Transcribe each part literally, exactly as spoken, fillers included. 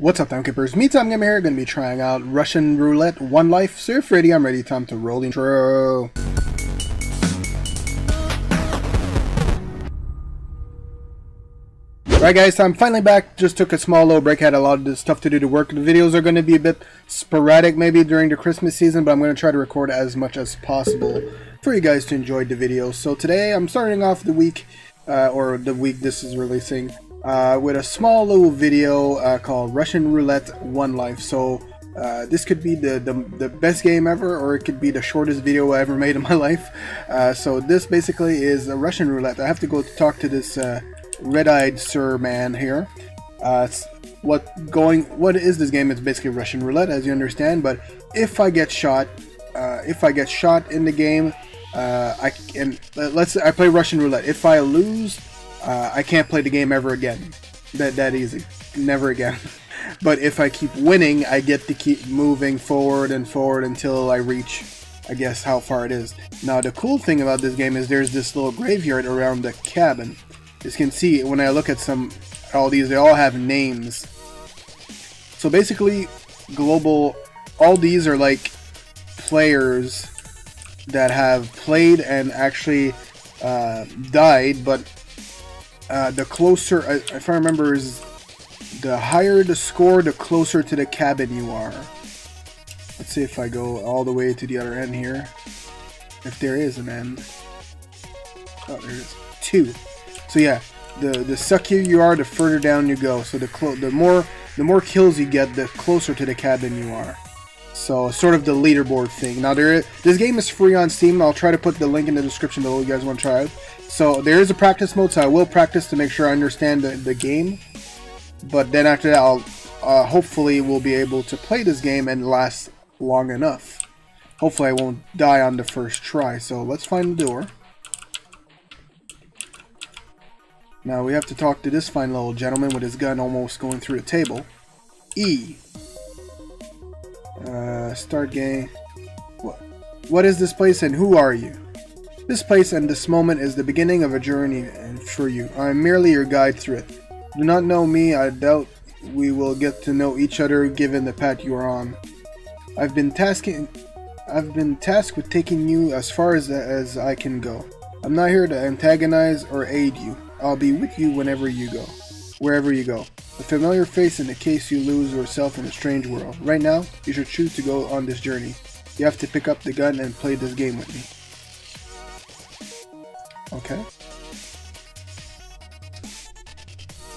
What's up, Time Keepers? Me-Time Gamer here, gonna be trying out Russian Roulette One Life. So if you're ready, I'm ready. Time to roll the intro. Alright guys, I'm finally back. Just took a small little break. Had a lot of stuff to do to work. The videos are gonna be a bit sporadic maybe during the Christmas season, but I'm gonna try to record as much as possible for you guys to enjoy the video. So today, I'm starting off the week, uh, or the week this is releasing, Uh, with a small little video uh, called Russian Roulette One Life. So uh, this could be the, the, the best game ever, or it could be the shortest video I ever made in my life. Uh, so this basically is a Russian roulette. I have to go talk to this uh, red-eyed sir man here. Uh, what going? What is this game? It's basically Russian roulette, as you understand. But if I get shot, uh, if I get shot in the game, uh, I and let's I play Russian roulette. If I lose, Uh, I can't play the game ever again. That that easy. Never again. But if I keep winning, I get to keep moving forward and forward until I reach, I guess, how far it is. Now, the cool thing about this game is there's this little graveyard around the cabin. As you can see, when I look at some, all these, they all have names. So basically, global, all these are like players that have played and actually uh, died, but Uh, the closer, if I remember, is the higher the score, the closer to the cabin you are. Let's see if I go all the way to the other end here. If there is an end. Oh, there it is. Two. So yeah, the the suckier you are, the further down you go. So the clo the more the more kills you get, the closer to the cabin you are. So sort of the leaderboard thing. Now there, is, this game is free on Steam. I'll try to put the link in the description below if you guys want to try it. So there is a practice mode, so I will practice to make sure I understand the, the game. But then after that, I'll uh, hopefully will be able to play this game and last long enough. Hopefully I won't die on the first try. So let's find the door. Now we have to talk to this fine little gentleman with his gun almost going through the table. E. Uh, start game. What? What is this place and who are you? This place and this moment is the beginning of a journey and for you. I am merely your guide through it. Do not know me. I doubt we will get to know each other given the path you are on. I've been tasking. I've been tasked with taking you as far as as I can go. I'm not here to antagonize or aid you. I'll be with you whenever you go, wherever you go. A familiar face in the case you lose yourself in a strange world. Right now, you should choose to go on this journey. You have to pick up the gun and play this game with me. Okay.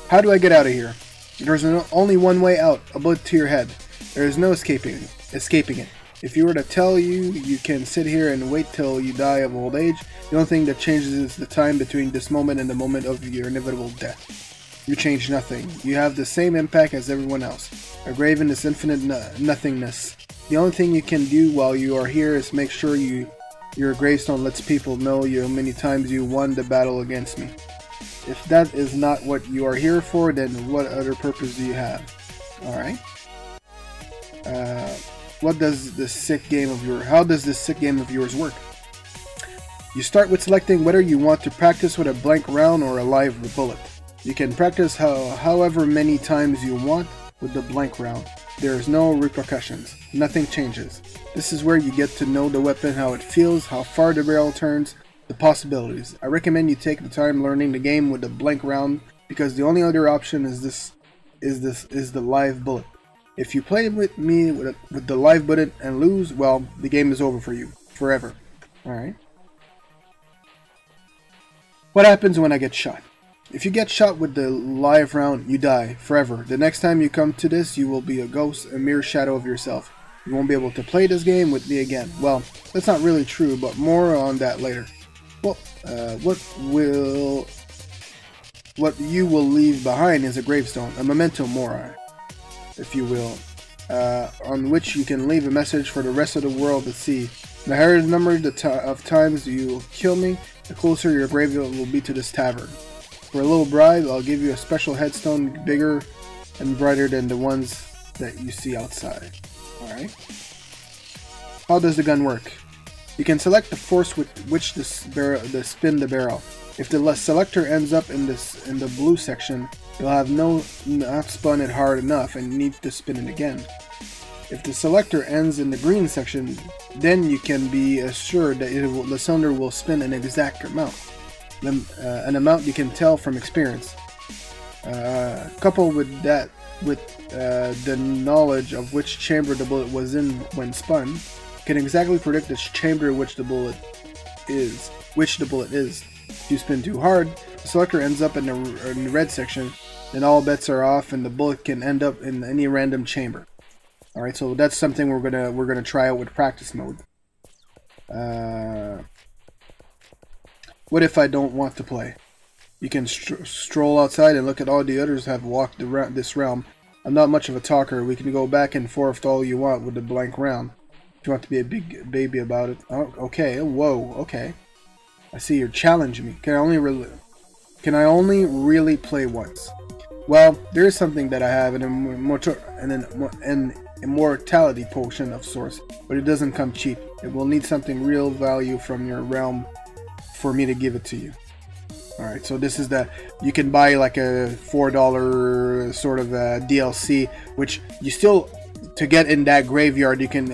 How do I get out of here? There's no, only one way out, a bullet to your head. There is no escaping, escaping it. If you were to tell you, you can sit here and wait till you die of old age. The only thing that changes is the time between this moment and the moment of your inevitable death. You change nothing. You have the same impact as everyone else. A grave in this infinite no nothingness. The only thing you can do while you are here is make sure you, your gravestone lets people know you how many times you won the battle against me. If that is not what you are here for, then what other purpose do you have? Alright. Uh, what does this sick game of yours, how does this sick game of yours work? You start with selecting whether you want to practice with a blank round or a live bullet. You can practice how, however many times you want with the blank round. There is no repercussions. Nothing changes. This is where you get to know the weapon, how it feels, how far the barrel turns, the possibilities. I recommend you take the time learning the game with the blank round because the only other option is this is this is the live bullet. If you play with me with, a, with the live bullet and lose, well, the game is over for you forever. All right. What happens when I get shot? If you get shot with the live round, you die forever. The next time you come to this, you will be a ghost, a mere shadow of yourself. You won't be able to play this game with me again. Well, that's not really true, but more on that later. Well, uh, what will, what you will leave behind is a gravestone, a memento mori, if you will, uh, on which you can leave a message for the rest of the world to see. The higher the number of times you kill me, the closer your grave will be to this tavern. For a little bribe, I'll give you a special headstone bigger and brighter than the ones that you see outside. Alright. How does the gun work? You can select the force with which this barrel, the spin the barrel. If the selector ends up in this in the blue section, you'll have no not spun it hard enough and need to spin it again. If the selector ends in the green section, then you can be assured that it will, the cylinder will spin an exact amount, the, uh, an amount you can tell from experience. Uh, coupled with that, with uh, the knowledge of which chamber the bullet was in when spun, you can exactly predict the chamber in which the bullet is. Which the bullet is. If you spin too hard, the selector ends up in the, in the red section, then all bets are off, and the bullet can end up in any random chamber. All right, so that's something we're gonna we're gonna try out with practice mode. Uh, what if I don't want to play? You can st stroll outside and look at all the others have walked around this realm. I'm not much of a talker. We can go back and forth all you want with the blank round. If you want to be a big baby about it. Oh, okay. Whoa. Okay. I see you're challenging me. Can I only re can I only really play once? Well, there is something that I have an, immortal an, an immortality potion of sorts, but it doesn't come cheap. It will need something real value from your realm for me to give it to you. All right, so this is the you can buy like a four dollar sort of a D L C, which you still to get in that graveyard, you can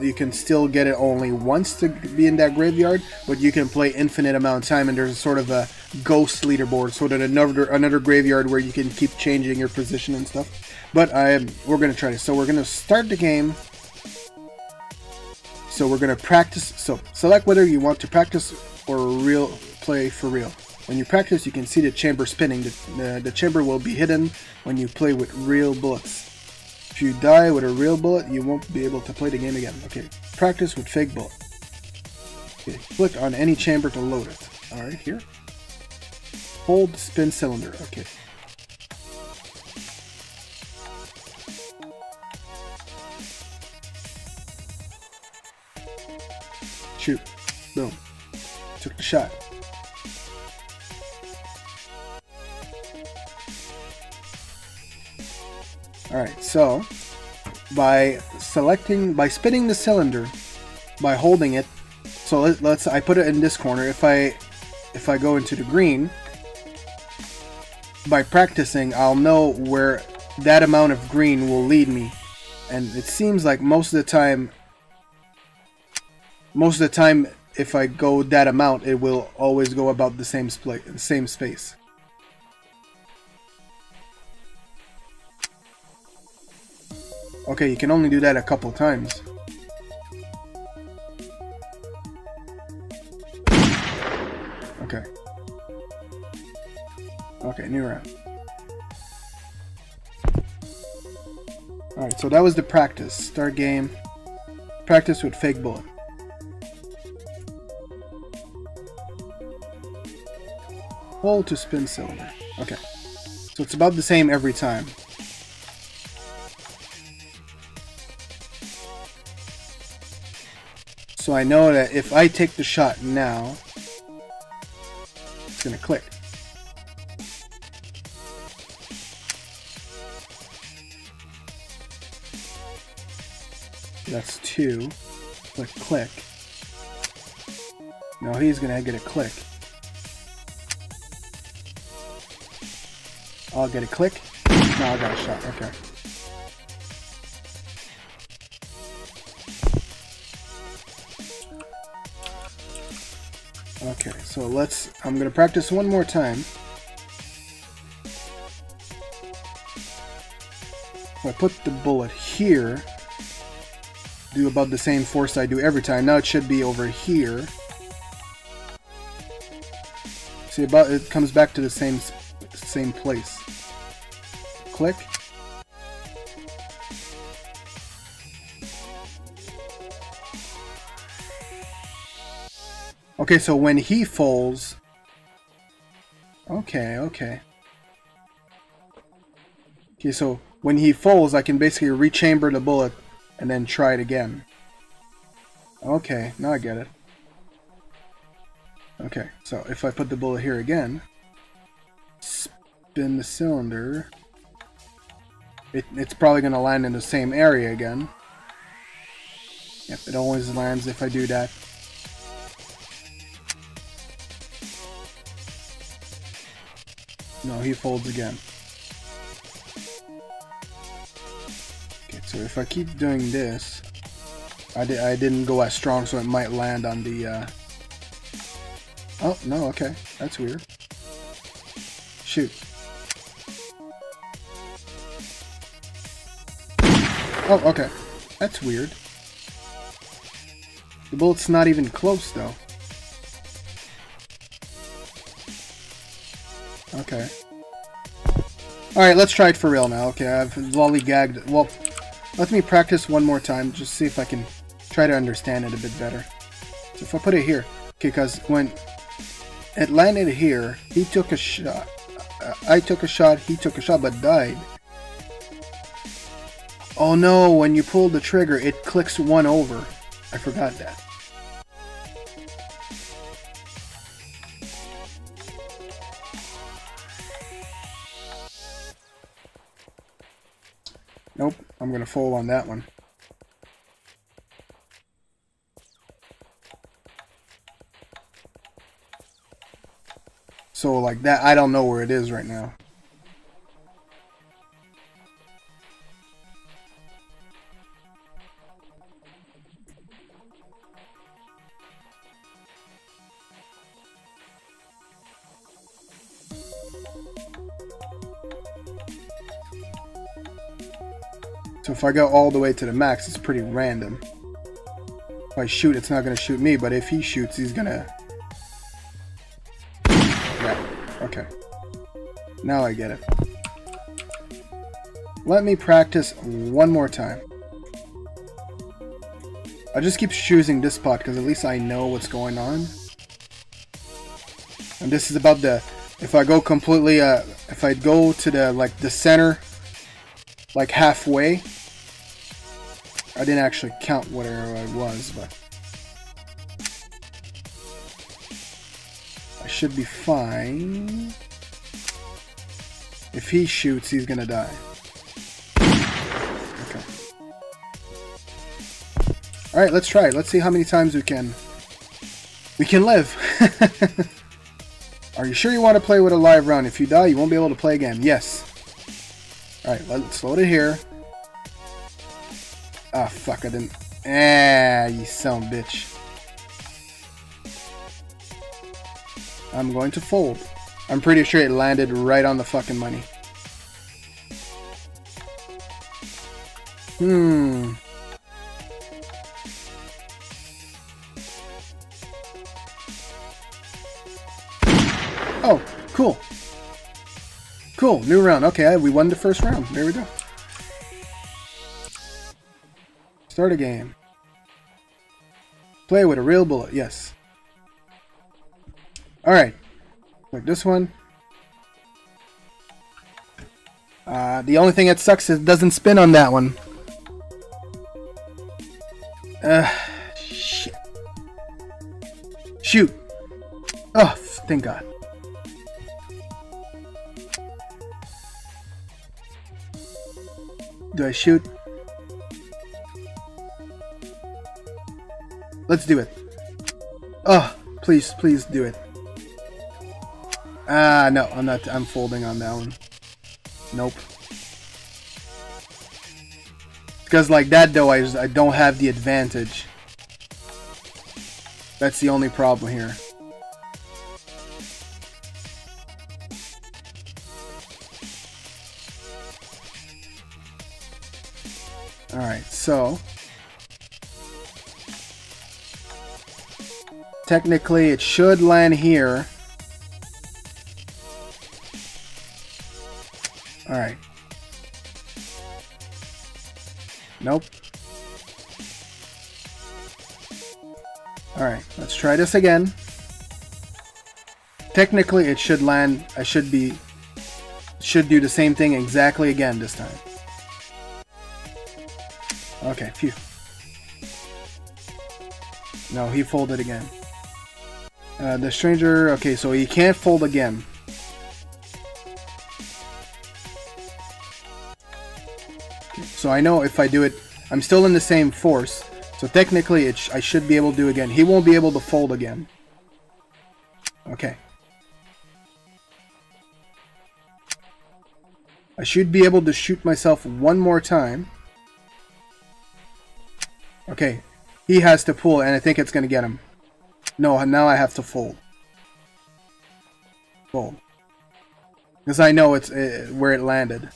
you can still get it only once to be in that graveyard, but you can play infinite amount of time, and there's a sort of a ghost leaderboard, so that another another graveyard where you can keep changing your position and stuff. But I am, we're gonna try this. So we're gonna start the game. So we're gonna practice. So select whether you want to practice or real play for real. When you practice, you can see the chamber spinning. The, uh, the chamber will be hidden when you play with real bullets. If you die with a real bullet, you won't be able to play the game again. Okay, practice with fake bullet. Okay, click on any chamber to load it. Alright, here. Hold spin cylinder. Okay. Shoot. Boom. Took the shot. Alright, so by selecting, by spinning the cylinder, by holding it, so let, let's, I put it in this corner, if I, if I go into the green, by practicing, I'll know where that amount of green will lead me, and it seems like most of the time, most of the time, if I go that amount, it will always go about the same, split, same space. Okay, you can only do that a couple times. Okay. Okay, new round. Alright, so that was the practice. Start game. Practice with fake bullet. Hold to spin cylinder. Okay. So it's about the same every time. So I know that if I take the shot now, it's gonna click. That's two. Click, click. Now he's gonna get a click. I'll get a click. Now I got a shot. Okay. Okay, so let's, I'm gonna practice one more time. If I put the bullet here, do about the same force I do every time. Now it should be over here. See, about it comes back to the same same place. Click. Okay, so when he falls... Okay, okay. Okay, so when he falls, I can basically rechamber the bullet and then try it again. Okay, now I get it. Okay, so if I put the bullet here again, spin the cylinder, it, it's probably going to land in the same area again. Yep, it always lands if I do that. No, he folds again. Okay, so if I keep doing this, I, di I didn't go as strong, so it might land on the, uh... oh, no, okay. That's weird. Shoot. Oh, okay. That's weird. The bullet's not even close, though. Okay. Alright, let's try it for real now. Okay, I've lollygagged. Well, let me practice one more time, just see if I can try to understand it a bit better. So if I put it here, okay, because when it landed here, he took a shot. I took a shot, he took a shot, but died. Oh no, when you pull the trigger, it clicks one over. I forgot that. Nope, I'm gonna fold on that one. So like that, I don't know where it is right now. So if I go all the way to the max, it's pretty random. If I shoot, it's not going to shoot me, but if he shoots, he's going to... Yeah, okay. Now I get it. Let me practice one more time. I just keep choosing this spot, because at least I know what's going on. And this is about the... If I go completely... Uh, if I go to the, like, the center... Like halfway. I didn't actually count what arrow I was, but I should be fine. If he shoots, he's gonna die. Okay. Alright, let's try it. Let's see how many times we can we can live. Are you sure you want to play with a live round? If you die, you won't be able to play again. Yes. Alright, let's load it here. Ah, oh, fuck, I didn't... Ah, you son of a bitch. I'm going to fold. I'm pretty sure it landed right on the fucking money. Hmm. Oh, cool. Cool, new round. Okay, we won the first round. There we go. Start a game. Play with a real bullet. Yes. Alright. Like this one. Uh, the only thing that sucks is it doesn't spin on that one. Uh, shit. Shoot. Oh, thank God. Do I shoot? Let's do it. Oh, please, please do it. Ah, no, I'm not. I'm folding on that one. Nope. Because like that, though, I, just, I don't have the advantage. That's the only problem here. Alright, so technically it should land here. Alright. Nope. Alright, let's try this again. Technically it should land, I should be, should do the same thing exactly again this time. Okay, phew. No, he folded again. Uh, the stranger... Okay, so he can't fold again. Okay, so I know if I do it... I'm still in the same force. So technically, it sh I should be able to do again. He won't be able to fold again. Okay. I should be able to shoot myself one more time. Okay, he has to pull, and I think it's going to get him. No, now I have to fold. Fold. Because I know it's uh, where it landed.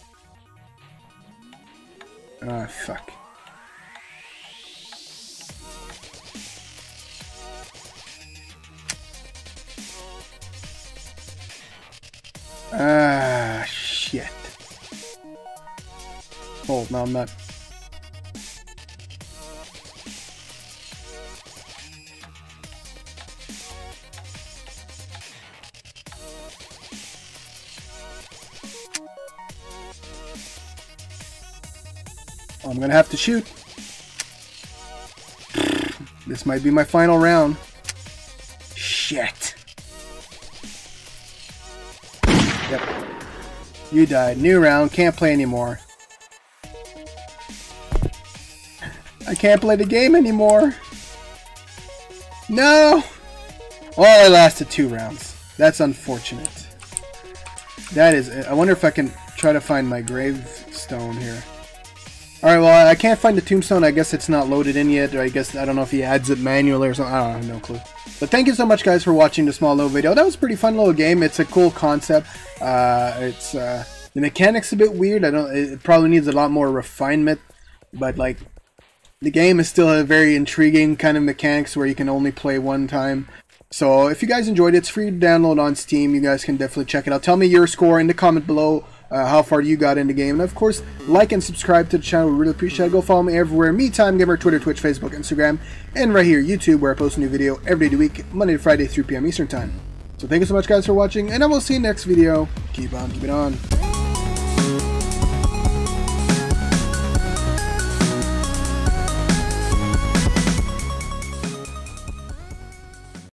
Ah, fuck. Ah, shit. Fold, no, I'm not. I'm going to have to shoot. This might be my final round. Shit. Yep. You died. New round. Can't play anymore. I can't play the game anymore. No! Well, I lasted two rounds. That's unfortunate. That is it. I wonder if I can try to find my gravestone here. Alright, well, I can't find the tombstone. I guess it's not loaded in yet, or I guess, I don't know if he adds it manually or something. I don't have no clue. But thank you so much, guys, for watching the small little video. That was a pretty fun little game. It's a cool concept. Uh, it's, uh, the mechanics a bit weird. I don't, it probably needs a lot more refinement, but, like, the game is still a very intriguing kind of mechanics where you can only play one time. So, if you guys enjoyed it, it's free to download on Steam. You guys can definitely check it out. Tell me your score in the comment below. Uh, how far you got in the game, and of course like and subscribe to the channel. We really appreciate it. Go follow me everywhere: Me-Time Gamer, Twitter, Twitch, Facebook, Instagram, and right here YouTube, where I post a new video every day of the week, Monday to Friday, three p m Eastern time. So thank you so much, guys, for watching, and I will see you next video. Keep on keeping on.